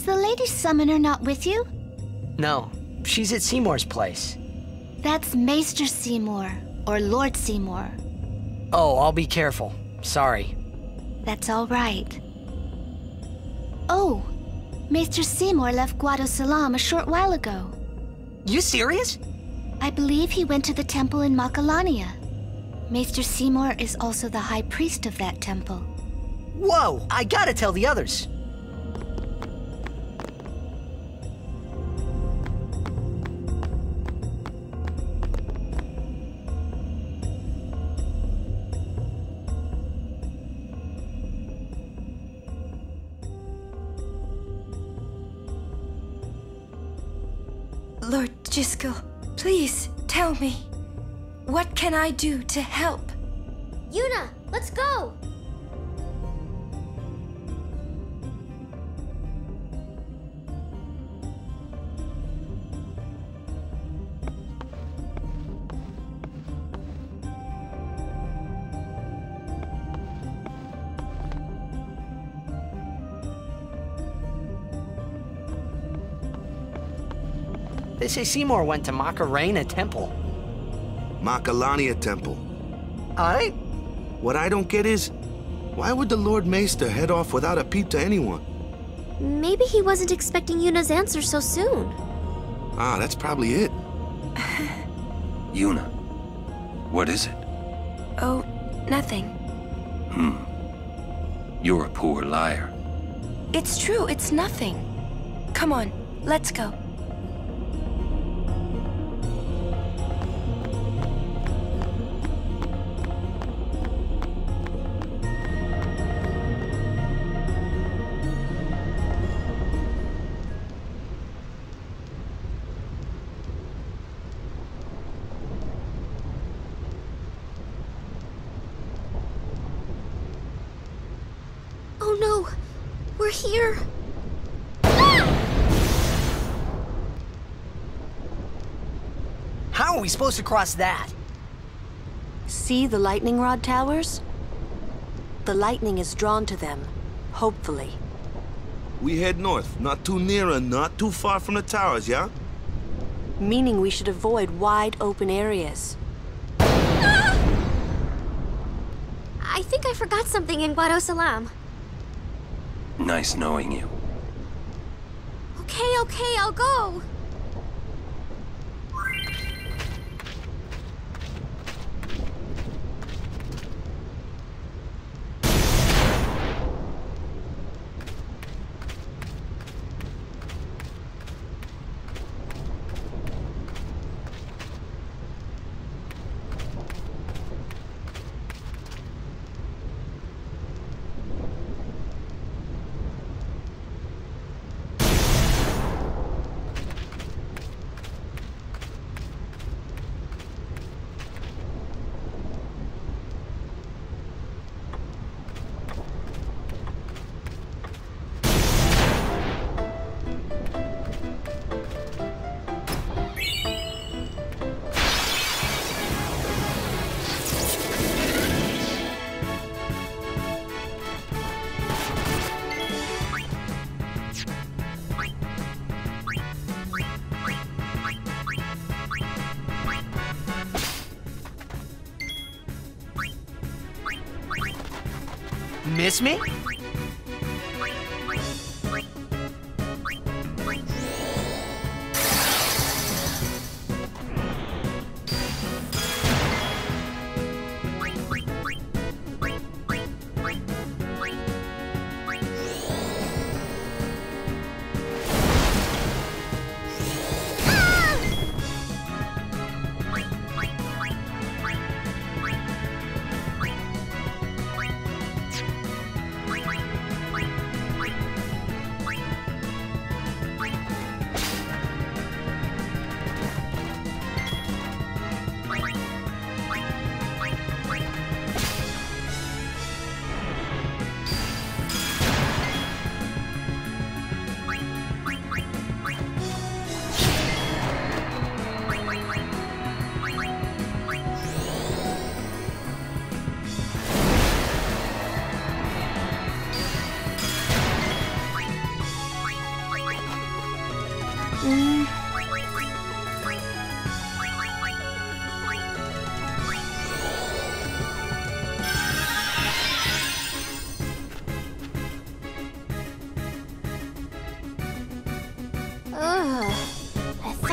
Was the lady summoner not with you? No, she's at Seymour's place. That's Maester Seymour, or Lord Seymour. Oh, I'll be careful. Sorry. That's all right. Oh, Maester Seymour left Guado Salam a short while ago. You serious? I believe he went to the temple in Macalania. Maester Seymour is also the high priest of that temple. Whoa! I gotta tell the others! Lord Jyscal, please tell me, what can I do to help? Yuna, let's go! They say Seymour went to Macalania Temple. Macalania Temple. Aye? What I don't get is, why would the Lord Maester head off without a peep to anyone? Maybe he wasn't expecting Yuna's answer so soon. Ah, that's probably it. Yuna, what is it? Oh, nothing. You're a poor liar. It's true, it's nothing. Come on, let's go. Here. How are we supposed to cross that? See the lightning rod towers? The lightning is drawn to them, hopefully. We head north, not too near and not too far from the towers, yeah? Meaning we should avoid wide open areas. I think I forgot something in Guado Salam. Nice knowing you. Okay, I'll go. Miss me?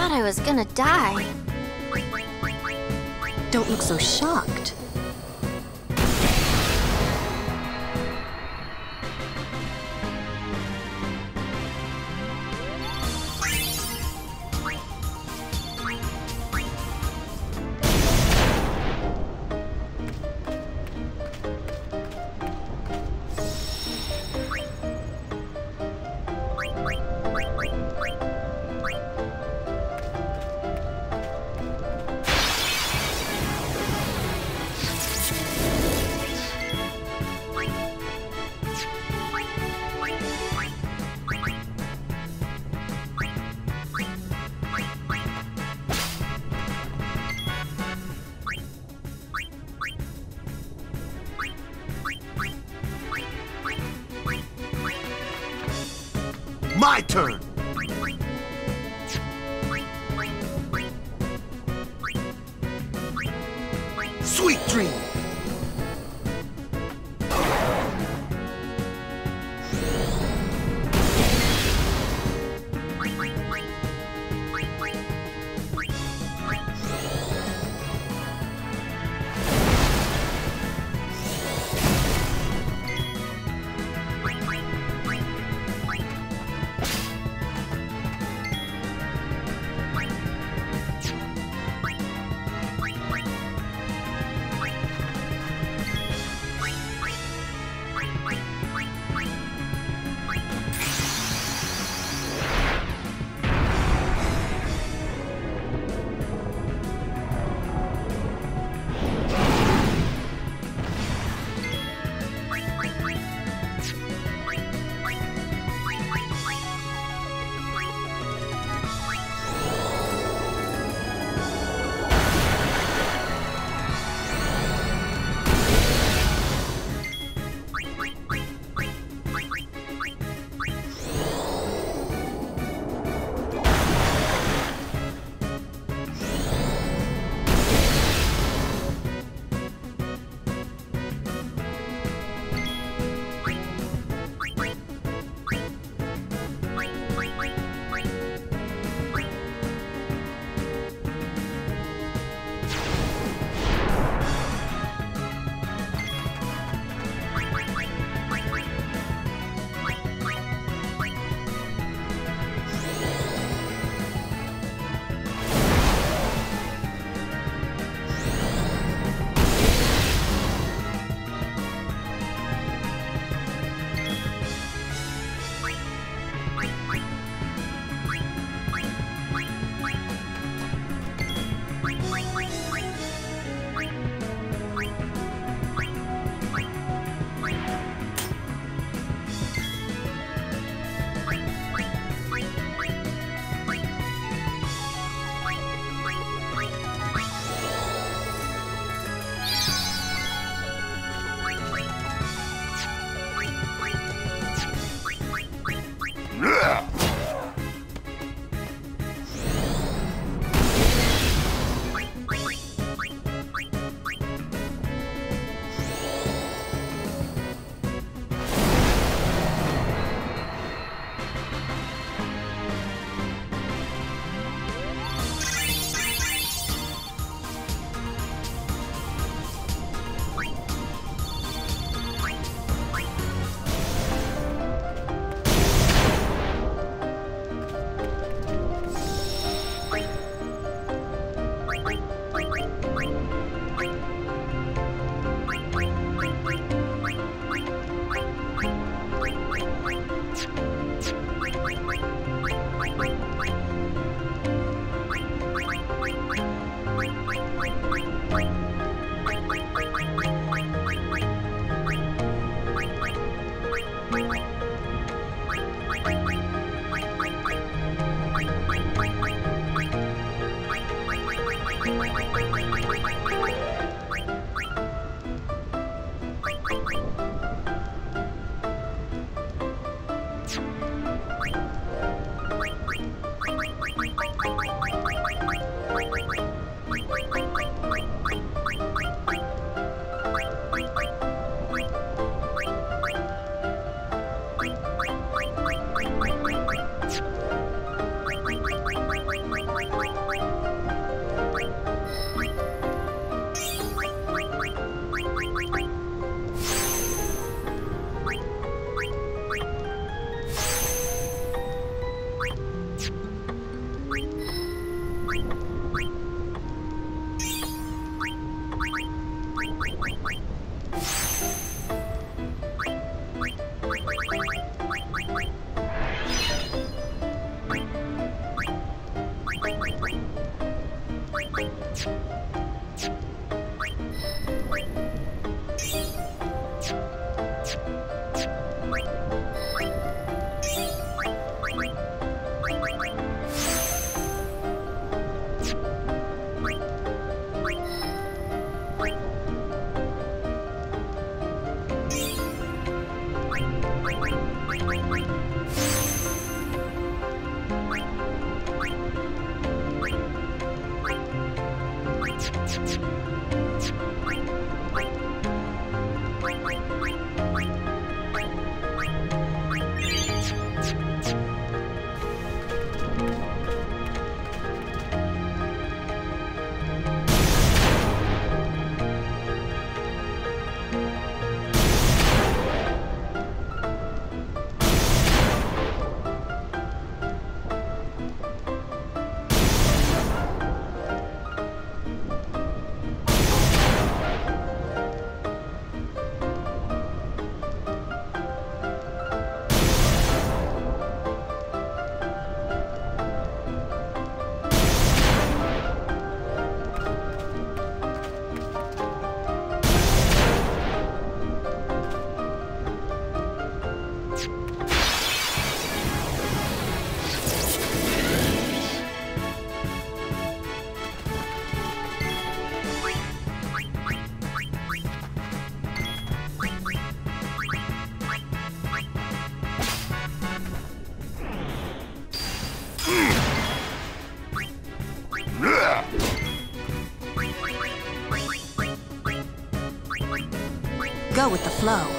thought I was gonna die. Don't look so shocked. My turn! Sweet dream! Go with the flow.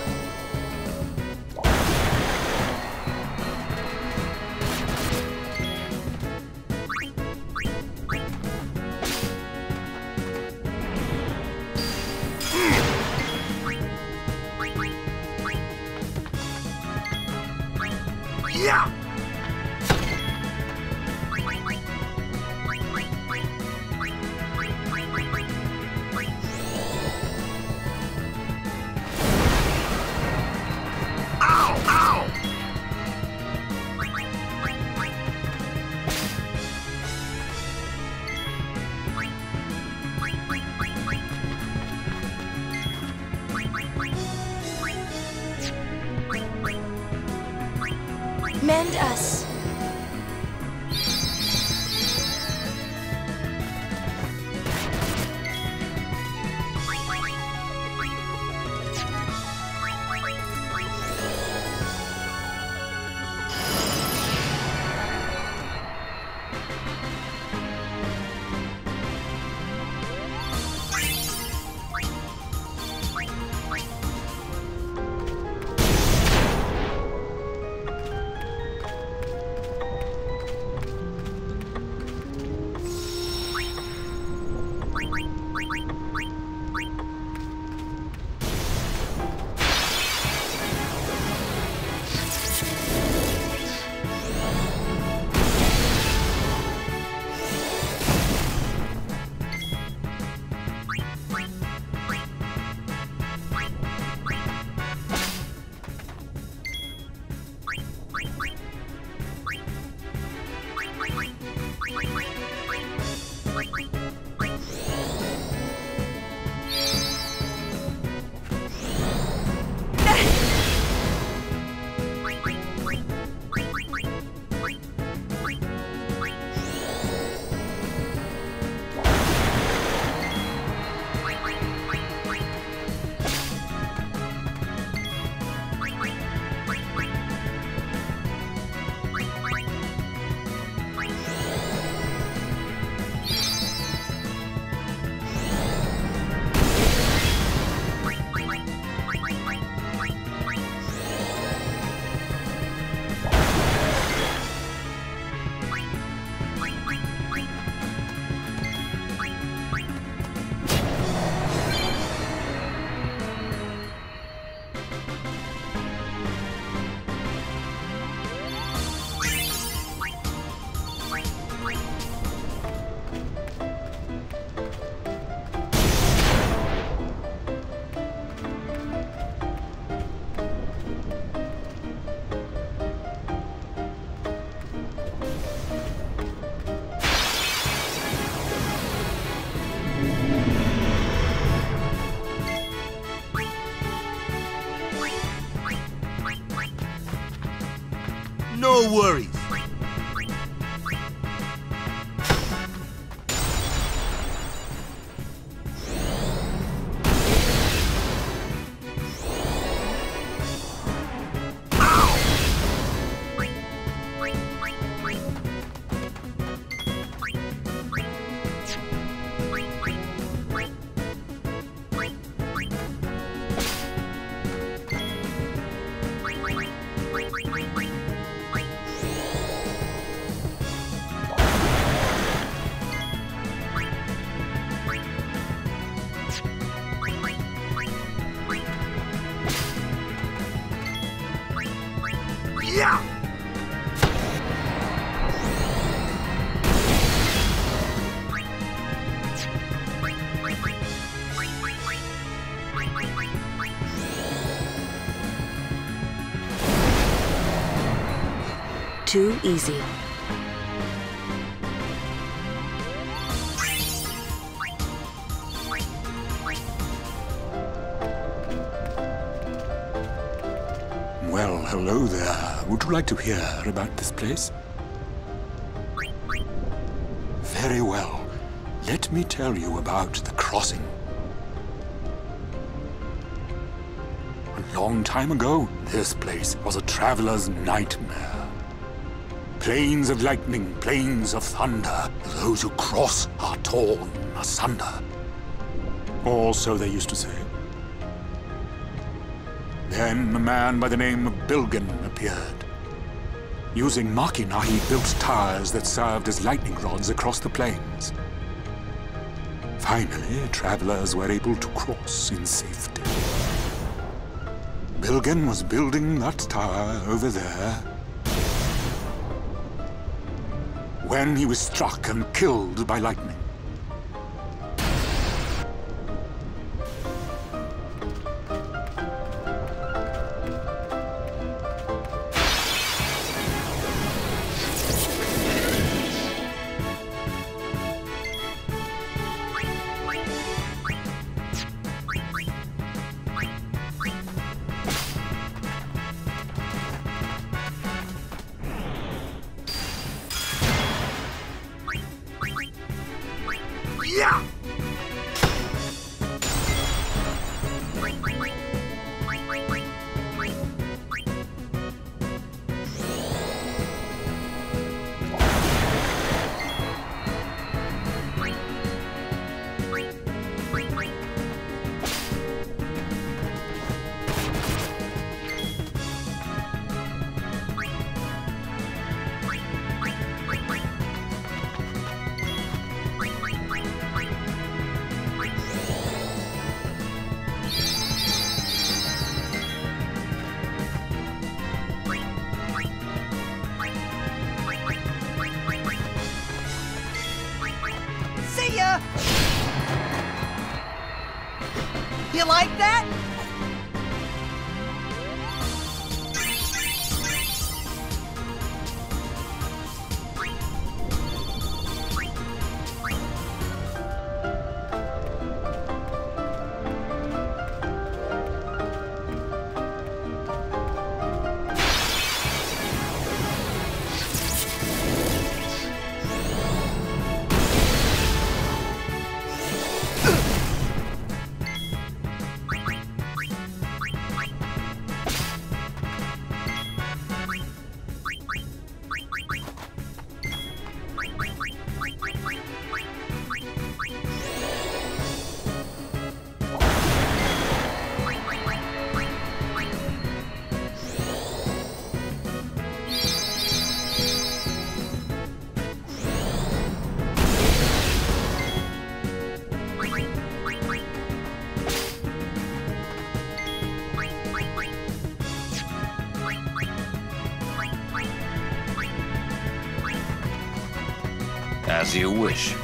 No worries. Too easy. Well, hello there. Would you like to hear about this place? Very well. Let me tell you about the crossing. A long time ago, this place was a traveler's nightmare. Planes of lightning, planes of thunder. Those who cross are torn asunder. Or so they used to say. Then a man by the name of Bilgen appeared. Using Machina, he built towers that served as lightning rods across the plains. Finally, travelers were able to cross in safety. Bilgen was building that tower over there when he was struck and killed by lightning. You like that? As you wish.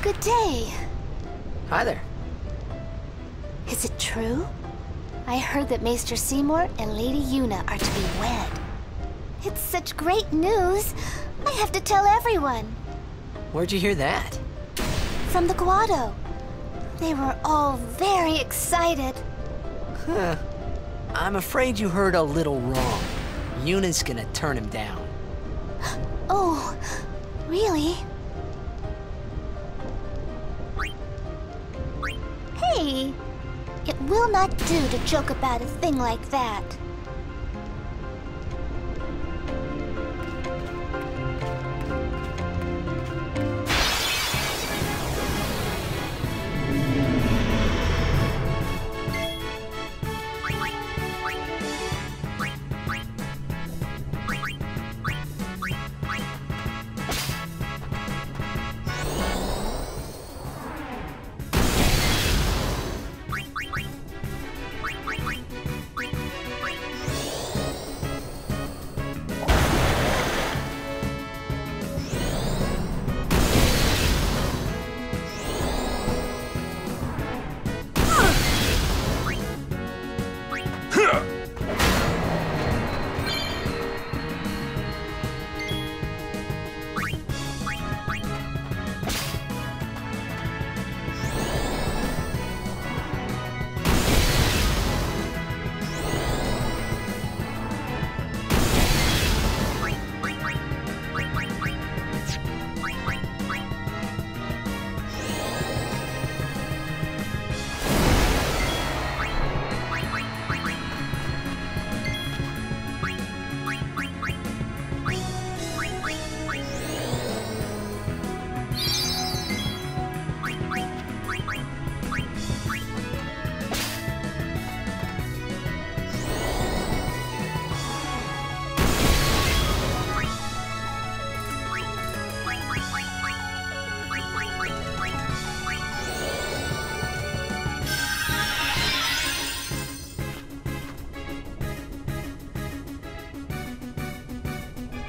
Good day. Hi there. Is it true? I heard that Maester Seymour and Lady Yuna are to be wed. It's such great news. I have to tell everyone. Where'd you hear that? From the Guado. They were all very excited. Huh. I'm afraid you heard a little wrong. Yuna's gonna turn him down. Oh, really? Hey, it will not do to joke about a thing like that.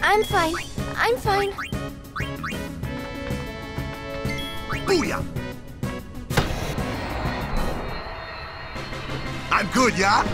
I'm fine. I'm fine. Booyah! I'm good, yeah?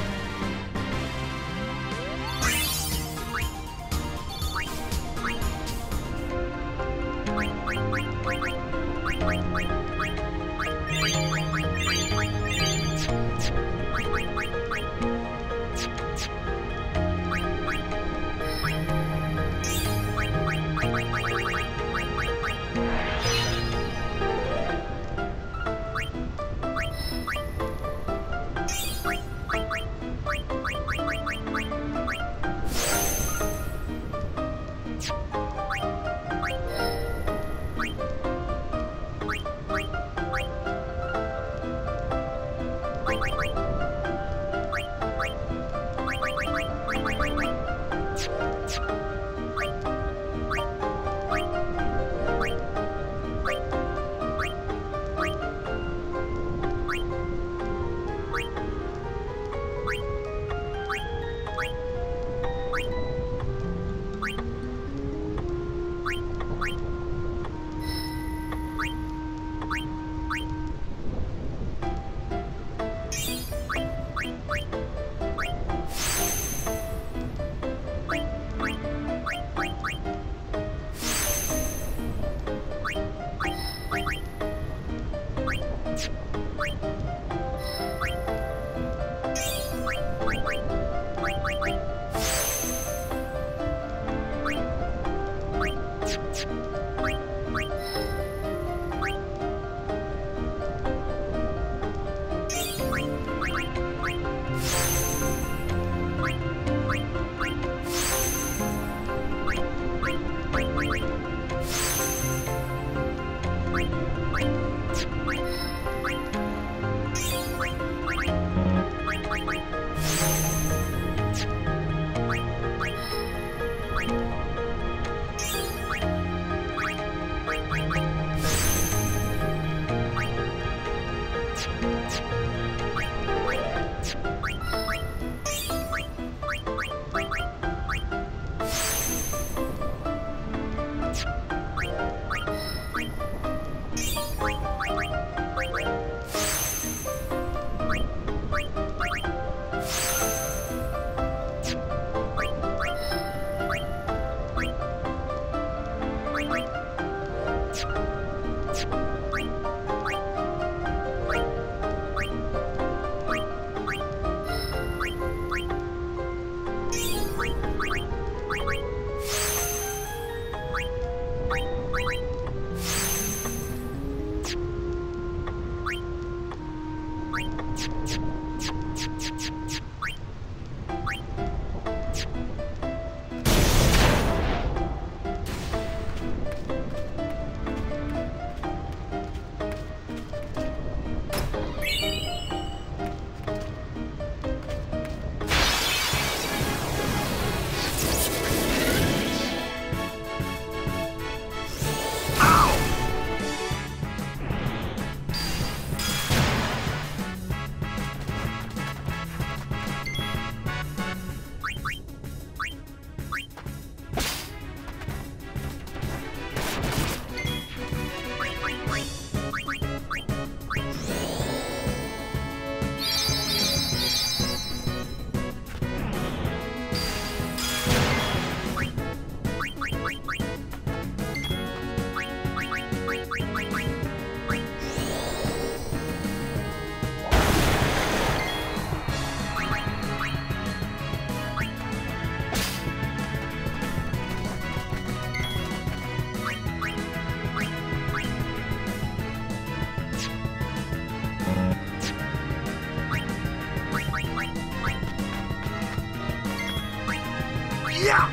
Yeah!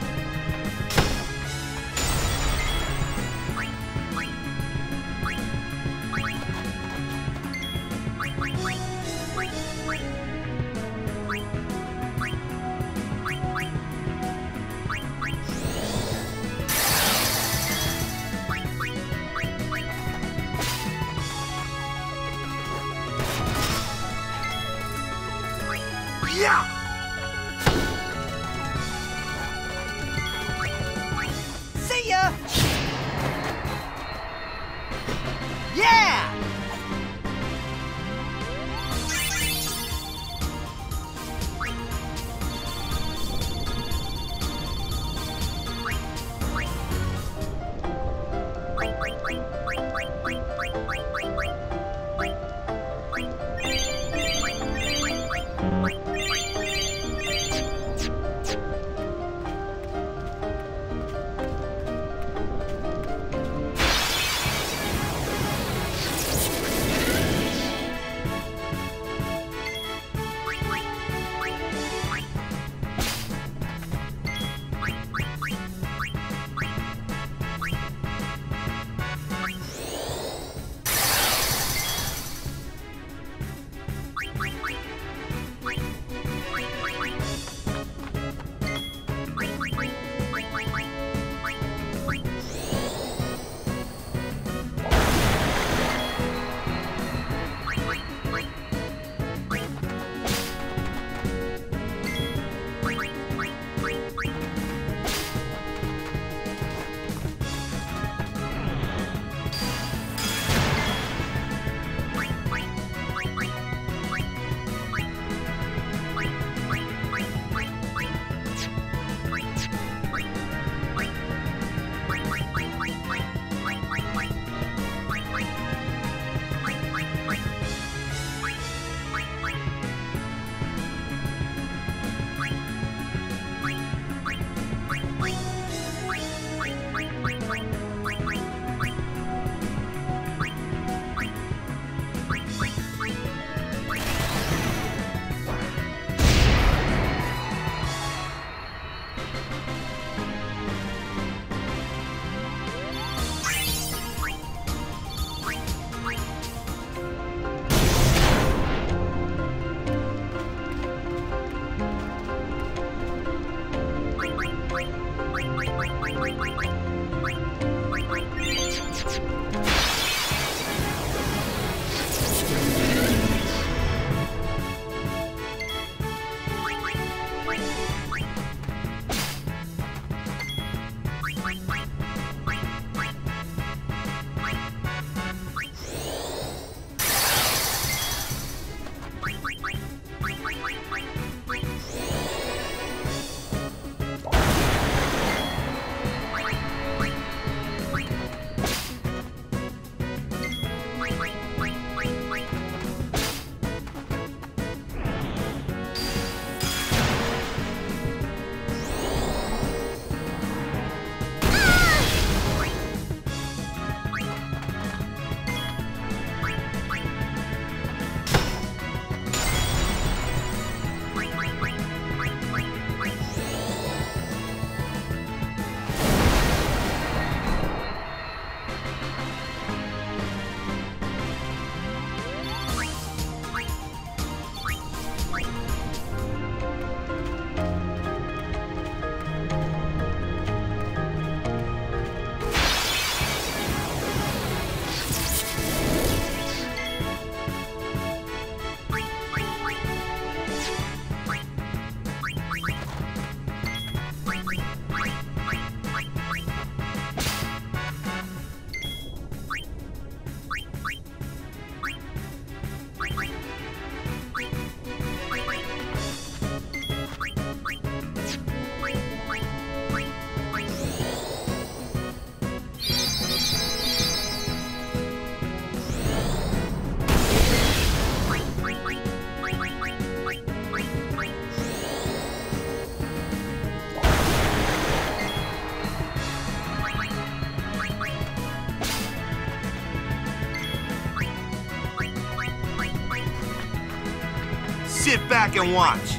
Sit back and watch.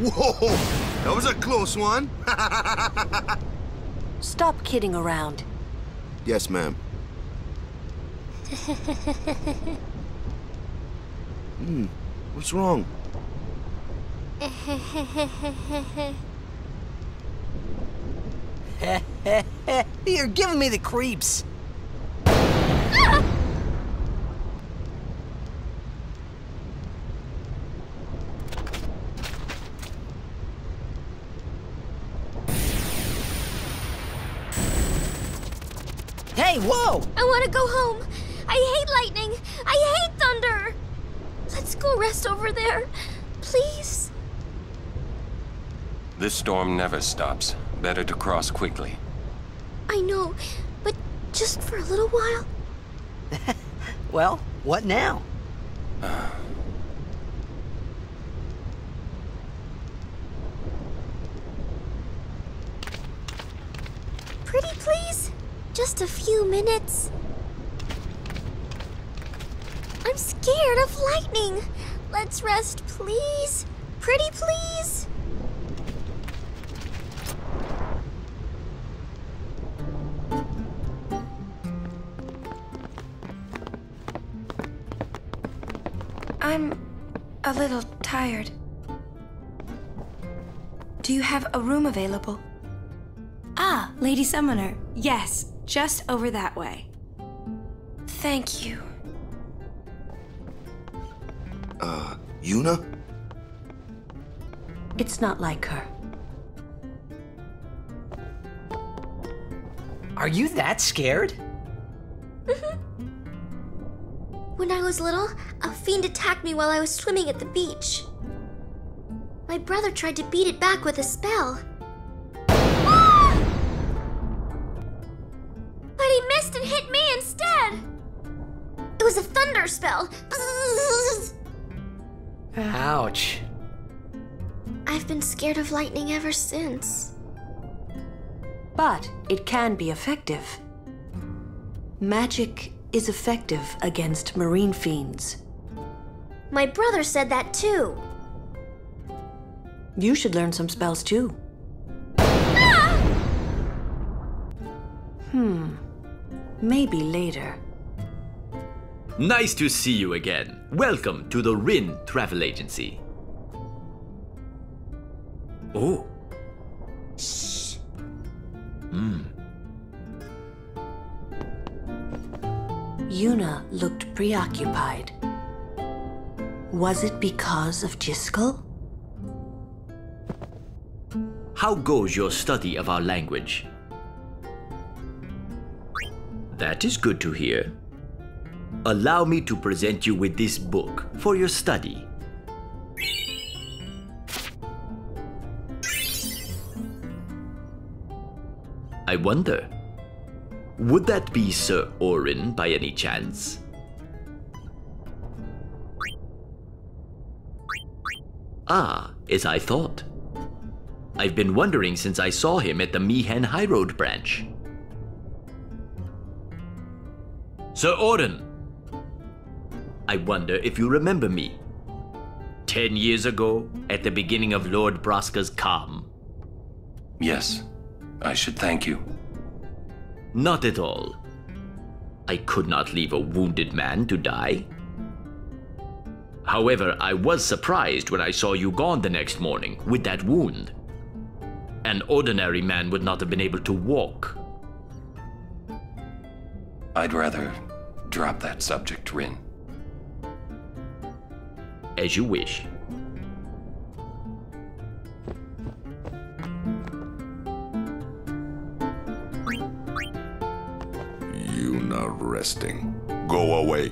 Whoa! That was a close one! Stop kidding around. Yes, ma'am. What's wrong? You're giving me the creeps. Whoa! I want to go home. I hate lightning. I hate thunder. Let's go rest over there, please. This storm never stops. Better to cross quickly. I know, but just for a little while. Well, what now? Pretty please? Just a few minutes. I'm scared of lightning. Let's rest, please. Pretty please. I'm a little tired. Do you have a room available? Ah, Lady Summoner. Yes. Just over that way. Thank you. Yuna? It's not like her. Are you that scared? When I was little, a fiend attacked me while I was swimming at the beach. My brother tried to beat it back with a spell. It was a thunder spell. Ouch. I've been scared of lightning ever since. But it can be effective. Magic is effective against marine fiends. My brother said that too. You should learn some spells too. Ah! Maybe later. Nice to see you again. Welcome to the Rin Travel Agency. Oh. Shh. Yuna looked preoccupied. Was it because of Jyscal? How goes your study of our language? That is good to hear. Allow me to present you with this book for your study. I wonder. Would that be Sir Orin by any chance? Ah, as I thought. I've been wondering since I saw him at the Mihen Highroad branch. Sir Orin! I wonder if you remember me. 10 years ago, at the beginning of Lord Braska's calm. Yes, I should thank you. Not at all. I could not leave a wounded man to die. However, I was surprised when I saw you gone the next morning with that wound. An ordinary man would not have been able to walk. I'd rather drop that subject, Rin. As you wish. You not resting. Go away.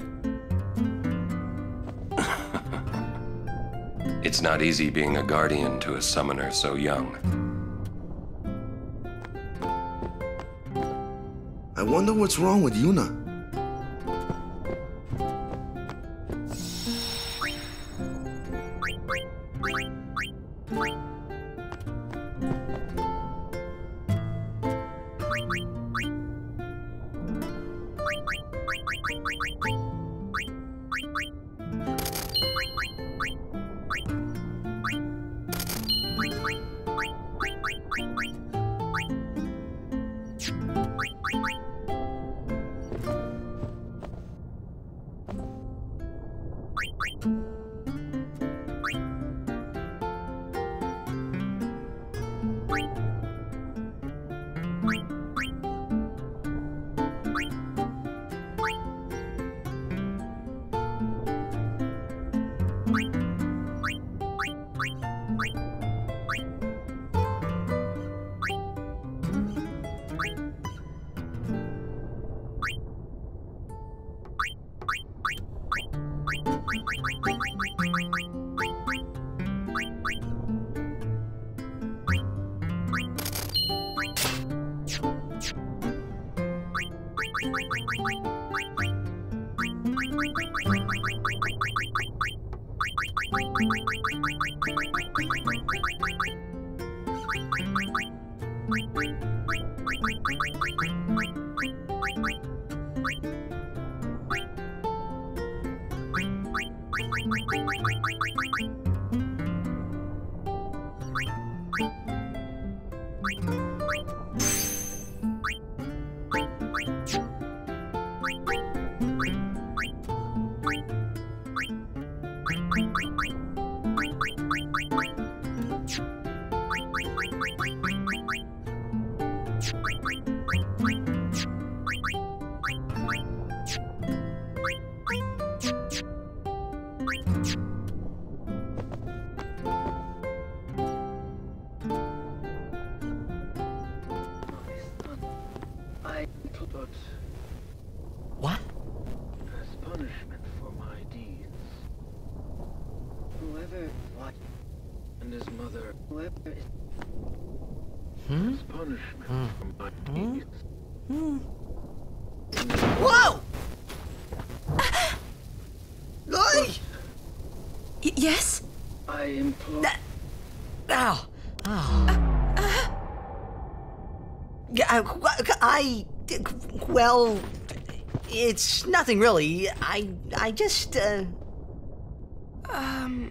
It's not easy being a guardian to a summoner so young. I wonder what's wrong with Yuna. Well, it's nothing really. I just, I'm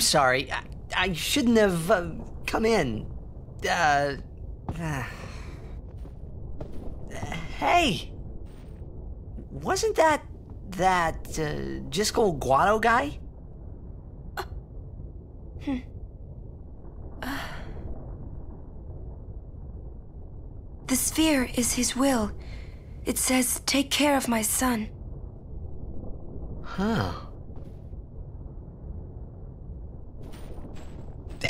sorry. I shouldn't have come in. Hey! Wasn't that Jyscal Guado guy? The sphere is his will. It says, take care of my son. Huh.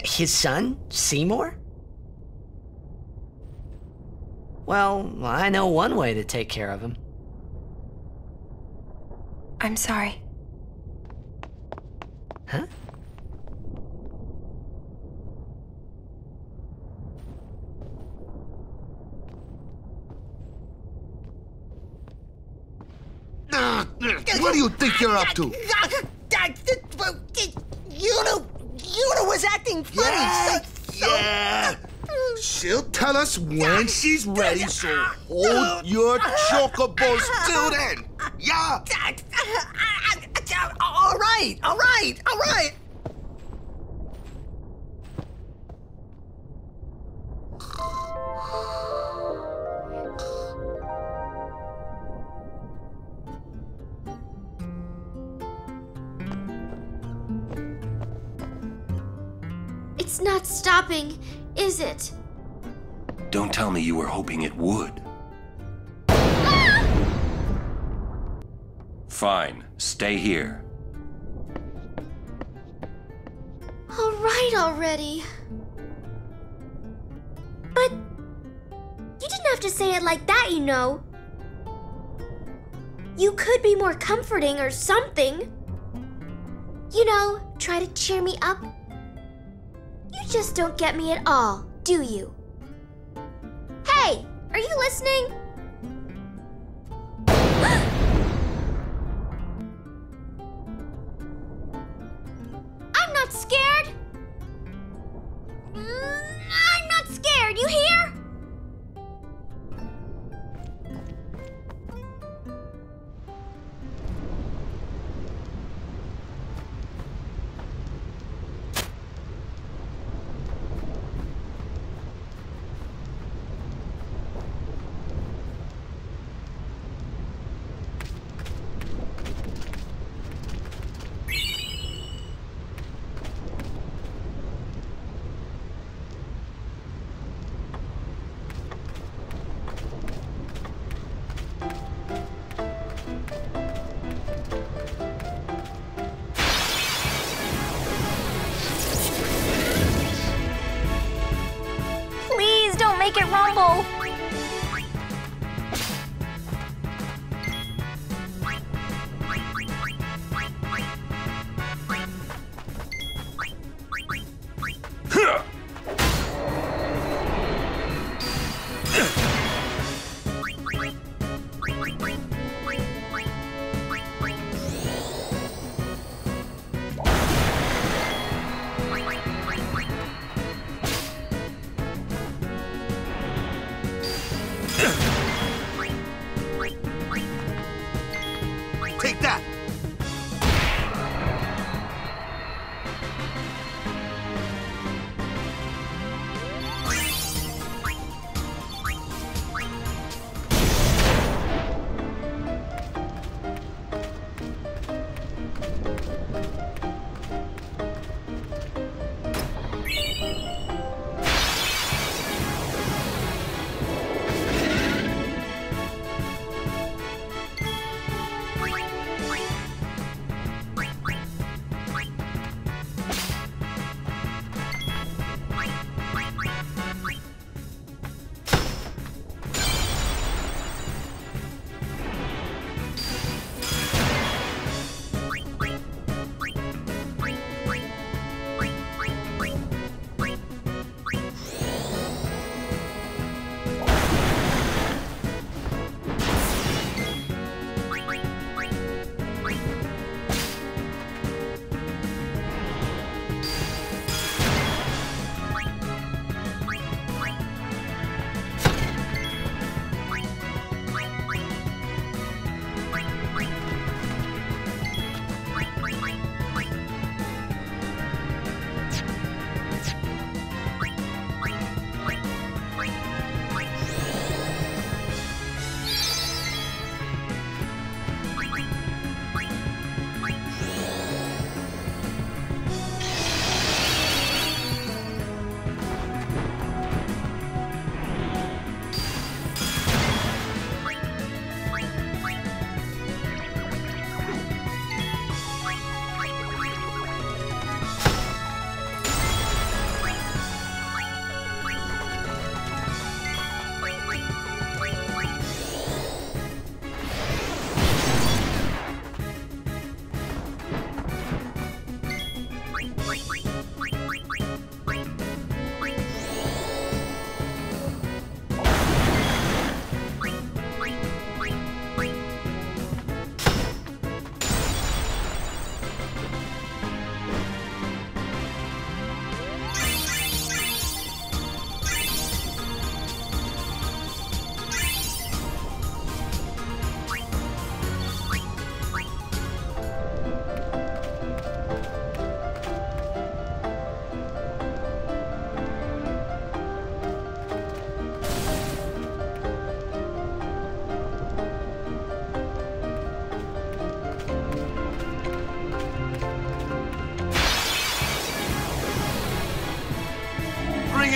His son? Seymour? Well, I know one way to take care of him. I'm sorry. Huh? What do you think you're up to? Yuna was acting funny. Yeah. She'll tell us when she's ready, so hold your chocobos till then. Yeah. All right. It's not stopping, is it? Don't tell me you were hoping it would. Ah! Fine, stay here. All right already. But you didn't have to say it like that, you know. You could be more comforting or something. You know, try to cheer me up. You just don't get me at all, do you? Hey, are you listening? I'm not scared. I'm not scared, you hear?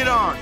it on!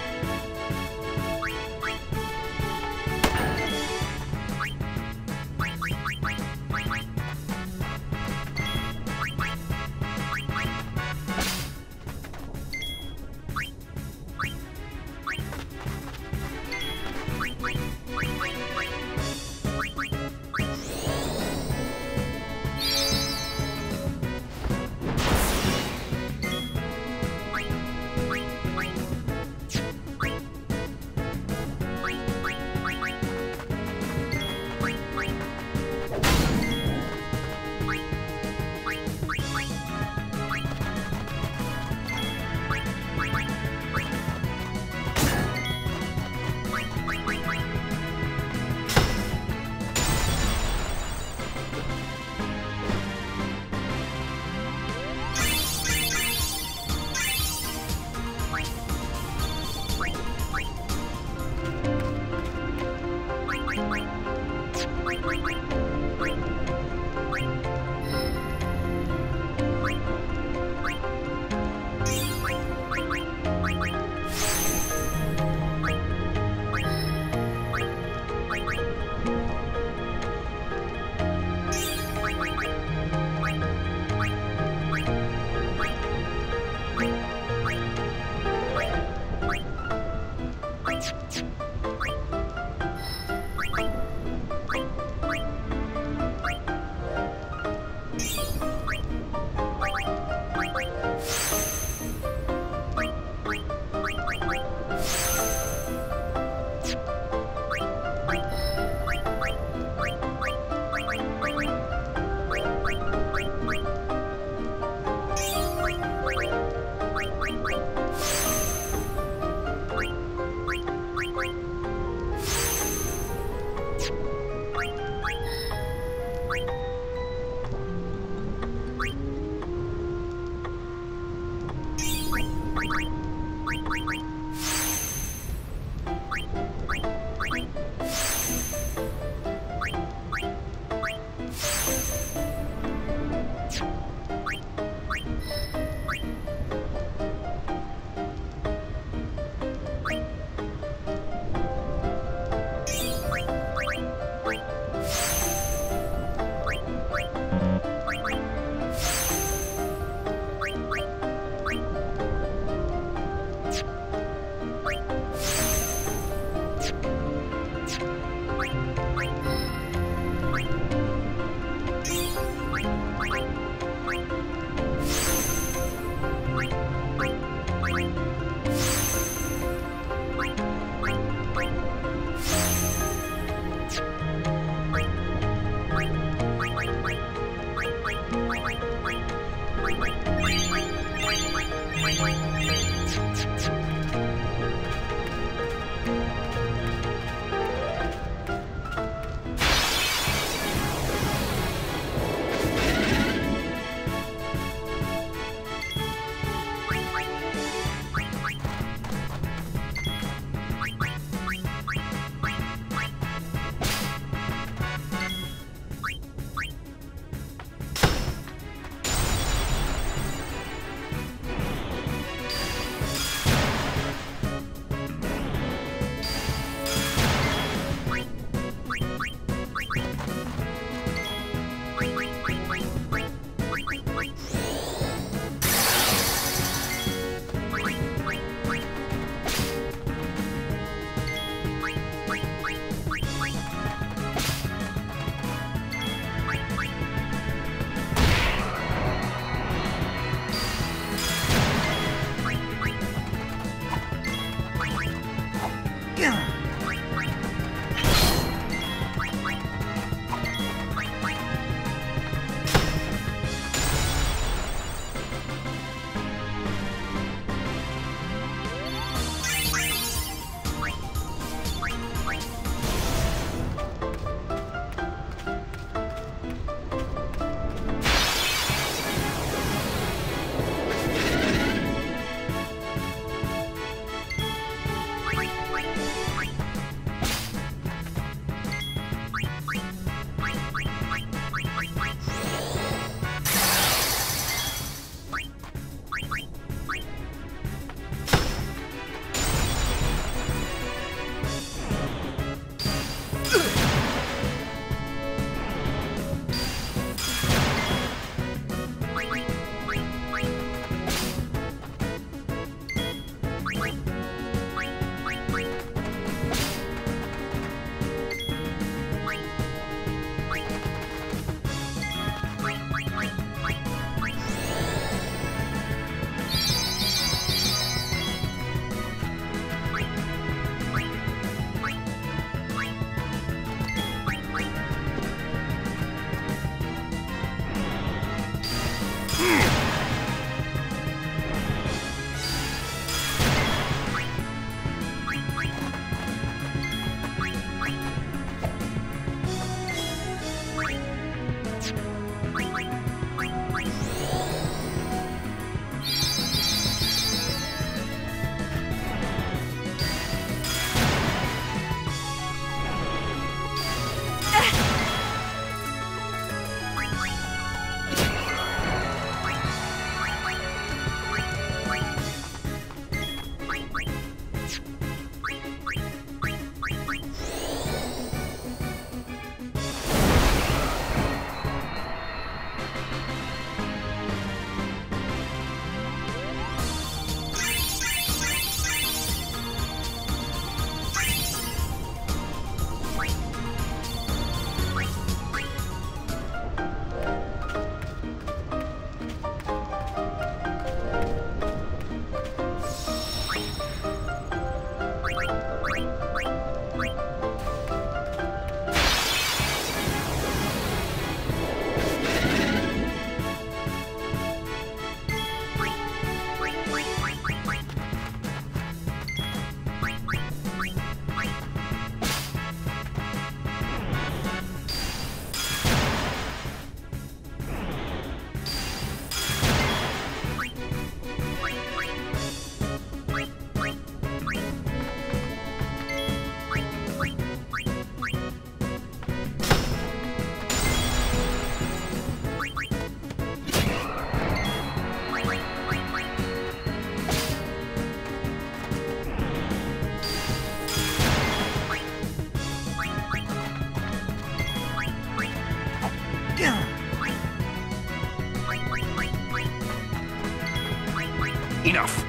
Enough!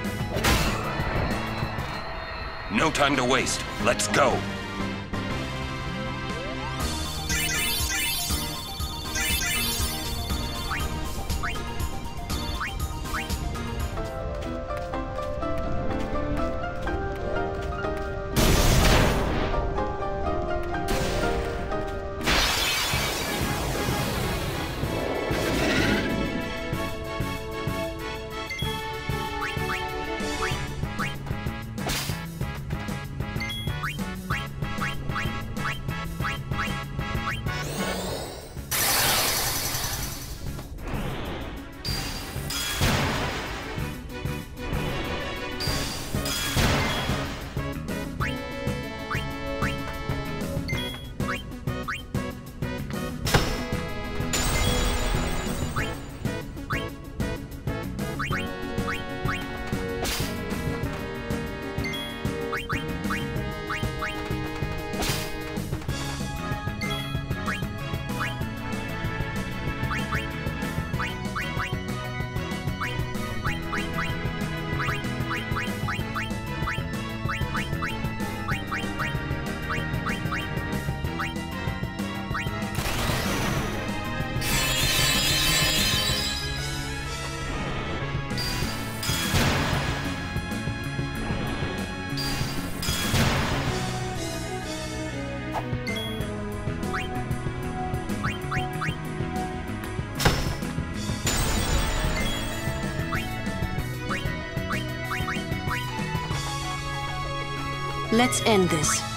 No time to waste. Let's go! Let's end this.